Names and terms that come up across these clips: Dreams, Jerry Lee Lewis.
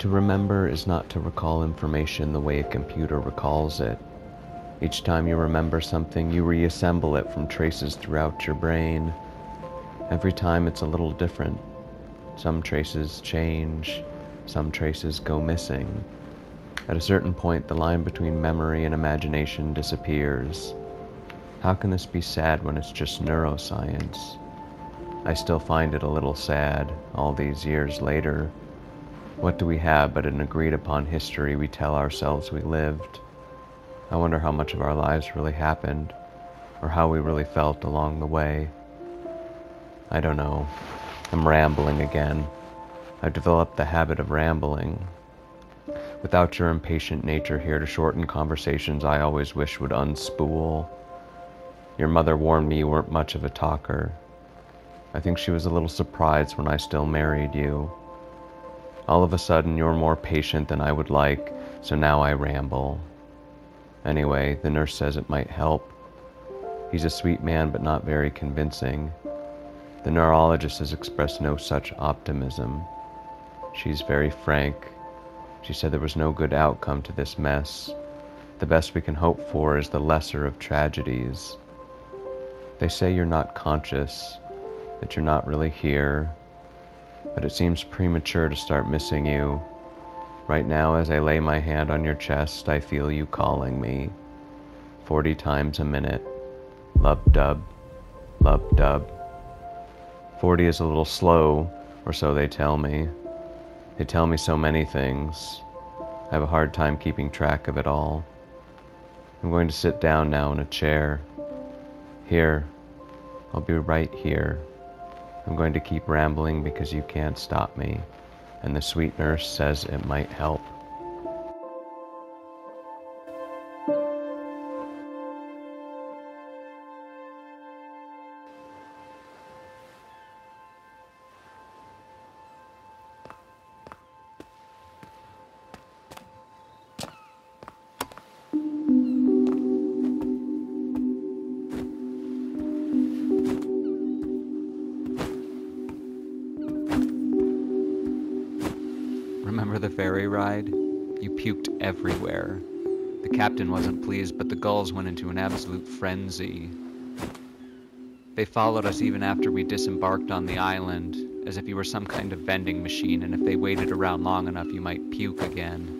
To remember is not to recall information the way a computer recalls it. Each time you remember something, you reassemble it from traces throughout your brain. Every time it's a little different. Some traces change, some traces go missing. At a certain point, the line between memory and imagination disappears. How can this be sad when it's just neuroscience? I still find it a little sad, all these years later. What do we have but an agreed-upon history we tell ourselves we lived? I wonder how much of our lives really happened, or how we really felt along the way. I don't know. I'm rambling again. I've developed the habit of rambling. Without your impatient nature here to shorten conversations I always wish would unspool. Your mother warned me you weren't much of a talker. I think she was a little surprised when I still married you. All of a sudden, you're more patient than I would like, so now I ramble. Anyway, the nurse says it might help. He's a sweet man, but not very convincing. The neurologist has expressed no such optimism. She's very frank. She said there was no good outcome to this mess. The best we can hope for is the lesser of tragedies. They say you're not conscious, that you're not really here, but it seems premature to start missing you. Right now, as I lay my hand on your chest, I feel you calling me. 40 times a minute. Lub-dub, lub-dub. 40 is a little slow, or so they tell me. They tell me so many things. I have a hard time keeping track of it all. I'm going to sit down now in a chair. Here. I'll be right here. I'm going to keep rambling because you can't stop me, and the sweet nurse says it might help. Remember the ferry ride? You puked everywhere. The captain wasn't pleased, but the gulls went into an absolute frenzy. They followed us even after we disembarked on the island, as if you were some kind of vending machine, and if they waited around long enough, you might puke again.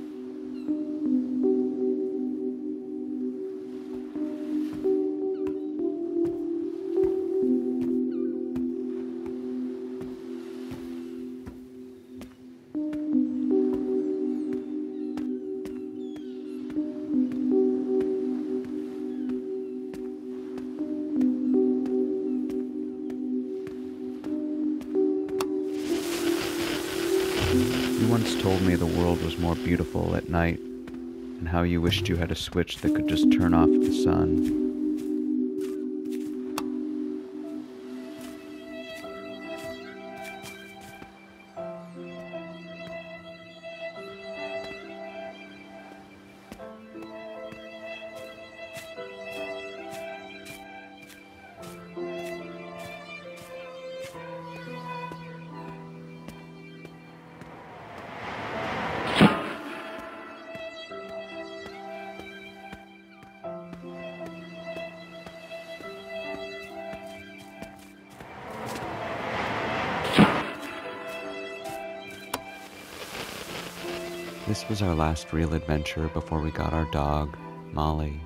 You once told me the world was more beautiful at night, and how you wished you had a switch that could just turn off the sun. This was our last real adventure before we got our dog, Molly.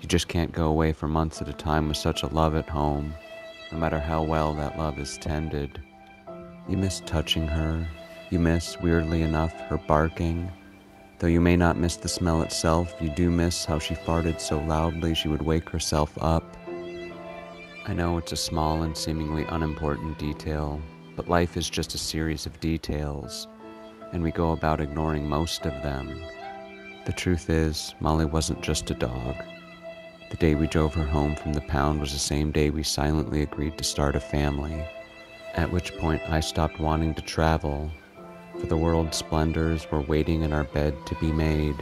You just can't go away for months at a time with such a love at home, no matter how well that love is tended. You miss touching her. You miss, weirdly enough, her barking. Though you may not miss the smell itself, you do miss how she farted so loudly she would wake herself up. I know it's a small and seemingly unimportant detail, but life is just a series of details, and we go about ignoring most of them. The truth is, Molly wasn't just a dog. The day we drove her home from the pound was the same day we silently agreed to start a family, at which point I stopped wanting to travel, for the world's splendors were waiting in our bed to be made.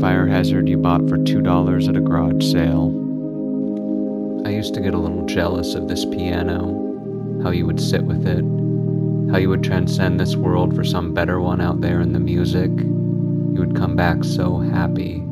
Fire hazard you bought for $2 at a garage sale. I used to get a little jealous of this piano, how you would sit with it, how you would transcend this world for some better one out there in the music. You would come back so happy.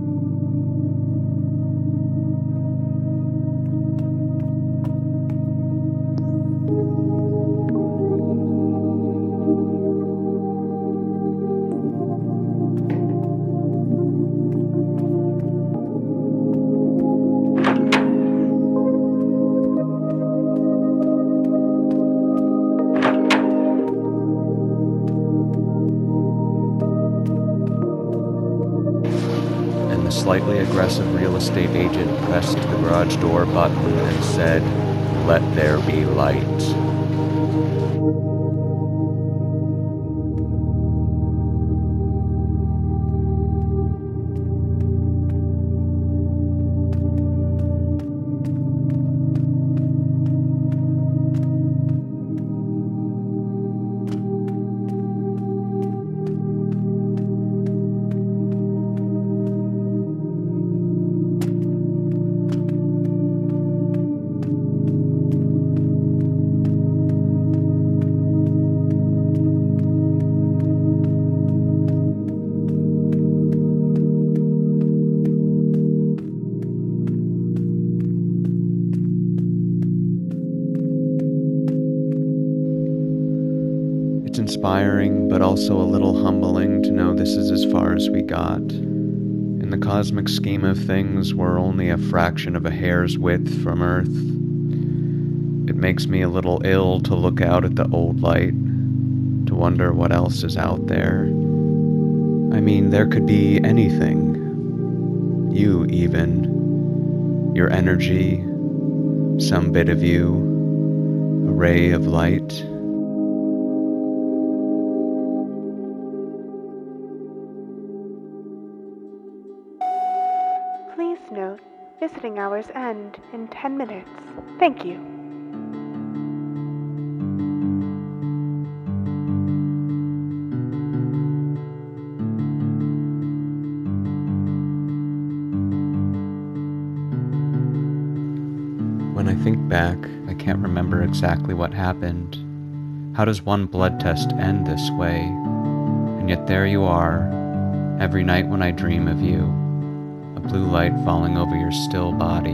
Slightly aggressive real estate agent pressed the garage door button and said, "Let there be light." It's inspiring, but also a little humbling to know this is as far as we got. In the cosmic scheme of things, we're only a fraction of a hair's width from Earth. It makes me a little ill to look out at the old light, to wonder what else is out there. I mean, there could be anything. You, even. Your energy. Some bit of you. A ray of light. Please note, visiting hours end in 10 minutes. Thank you. When I think back, I can't remember exactly what happened. How does one blood test end this way? And yet there you are, every night when I dream of you. Blue light falling over your still body.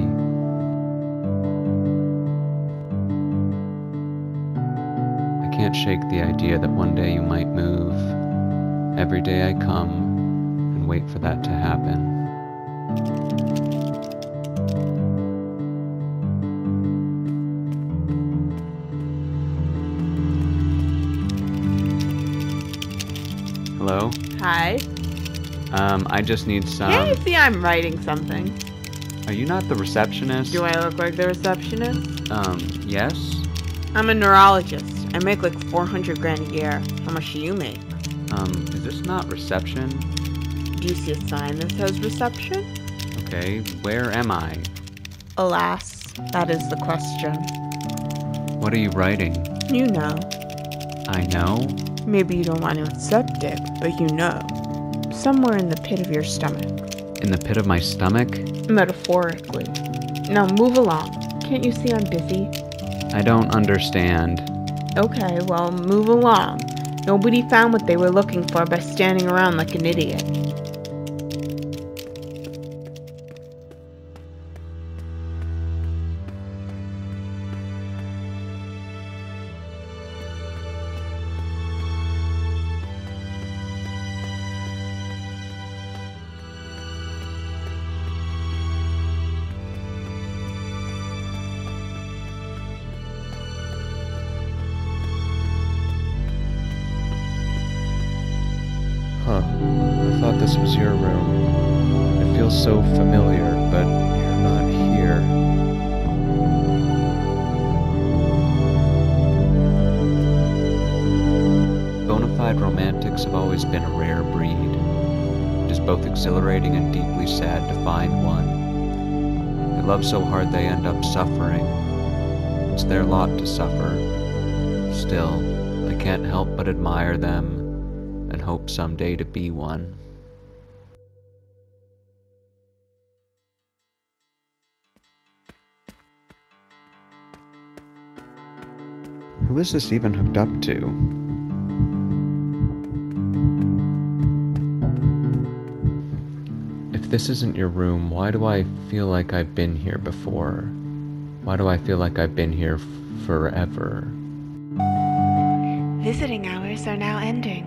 I can't shake the idea that one day you might move. Every day I come and wait for that to happen. Hello? Hi. I just need some... Yeah, you see I'm writing something. Are you not the receptionist? Do I look like the receptionist? Yes. I'm a neurologist. I make like 400 grand a year. How much do you make? Is this not reception? Do you see a sign that says reception? Okay, where am I? Alas, that is the question. What are you writing? You know. I know? Maybe you don't want to accept it, but you know. Somewhere in the pit of your stomach. In the pit of my stomach? Metaphorically. Now move along. Can't you see I'm busy? I don't understand. Okay, well, move along. Nobody found what they were looking for by standing around like an idiot. I thought this was your room. It feels so familiar, but you're not here. Bonafide romantics have always been a rare breed. It is both exhilarating and deeply sad to find one. They love so hard they end up suffering. It's their lot to suffer. Still, I can't help but admire them and hope someday to be one. Who is this even hooked up to? If this isn't your room, why do I feel like I've been here before? Why do I feel like I've been here forever? Visiting hours are now ending.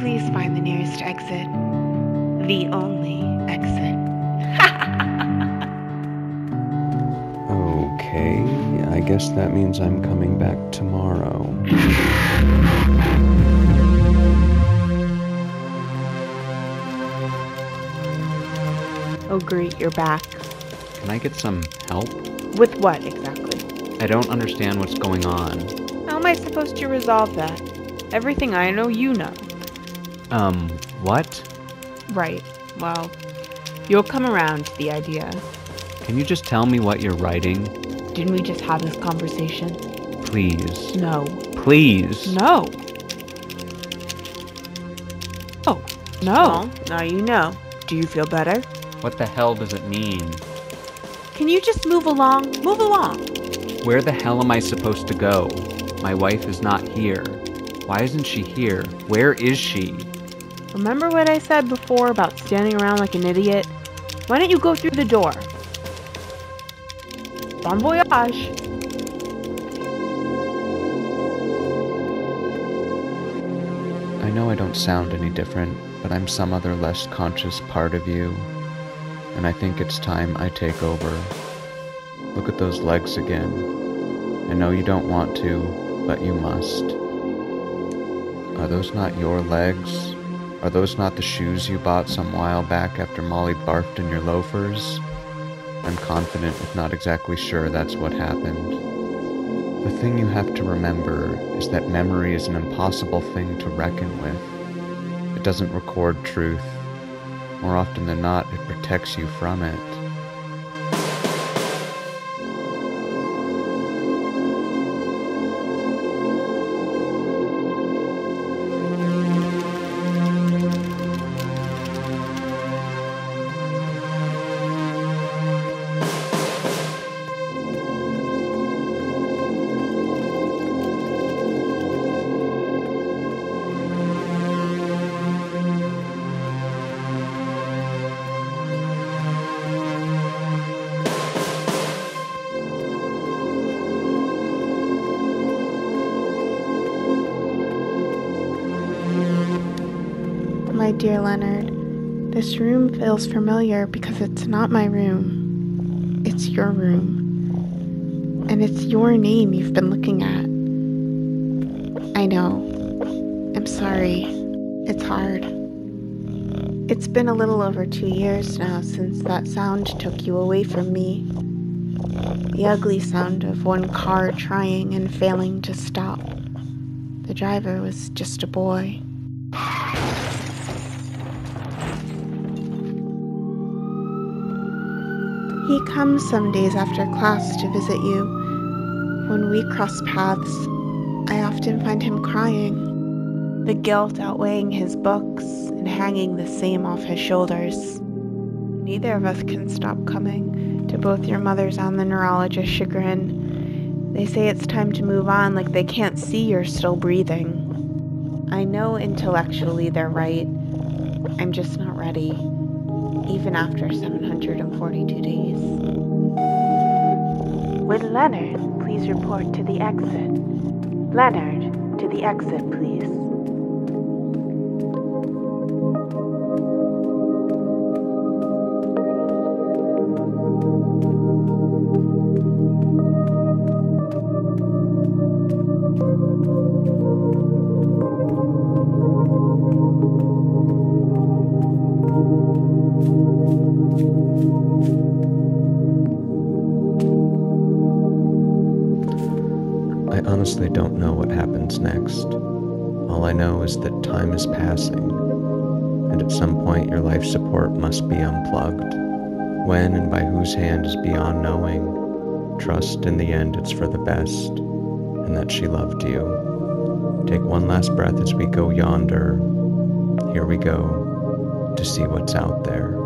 Please find the nearest exit. The only exit. Okay, I guess that means I'm coming back tomorrow. Oh great, you're back. Can I get some help? With what exactly? I don't understand what's going on. How am I supposed to resolve that? Everything I know, you know. What? Right. Well, you'll come around to the idea. Can you just tell me what you're writing? Didn't we just have this conversation? Please. No. Please. No. Oh, no. Well, now you know. Do you feel better? What the hell does it mean? Can you just move along? Move along. Where the hell am I supposed to go? My wife is not here. Why isn't she here? Where is she? Remember what I said before about standing around like an idiot? Why don't you go through the door? Bon voyage! I know I don't sound any different, but I'm some other less conscious part of you, and I think it's time I take over. Look at those legs again. I know you don't want to, but you must. Are those not your legs? Are those not the shoes you bought some while back after Molly barfed in your loafers? I'm confident, if not exactly sure, that's what happened. The thing you have to remember is that memory is an impossible thing to reckon with. It doesn't record truth. More often than not, it protects you from it. My dear Leonard, this room feels familiar because it's not my room. It's your room. And it's your name you've been looking at. I know. I'm sorry. It's hard. It's been a little over 2 years now since that sound took you away from me. The ugly sound of one car trying and failing to stop. The driver was just a boy. He comes some days after class to visit you. When we cross paths, I often find him crying, the guilt outweighing his books and hanging the same off his shoulders. Neither of us can stop coming to both your mother's and the neurologist's chagrin. They say it's time to move on, like they can't see you're still breathing. I know intellectually they're right. I'm just not ready. Even after 742 days. Would Leonard please report to the exit? Leonard, to the exit, please. I honestly don't know what happens next. All I know is that time is passing, and at some point your life support must be unplugged. When and by whose hand is beyond knowing. Trust in the end it's for the best, and that she loved you. Take one last breath as we go yonder. Here we go, to see what's out there.